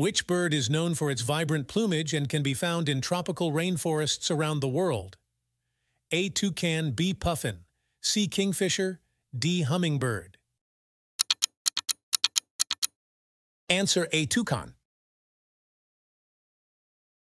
Which bird is known for its vibrant plumage and can be found in tropical rainforests around the world? A. Toucan, B. Puffin, C. Kingfisher, D. Hummingbird. Answer: A. Toucan.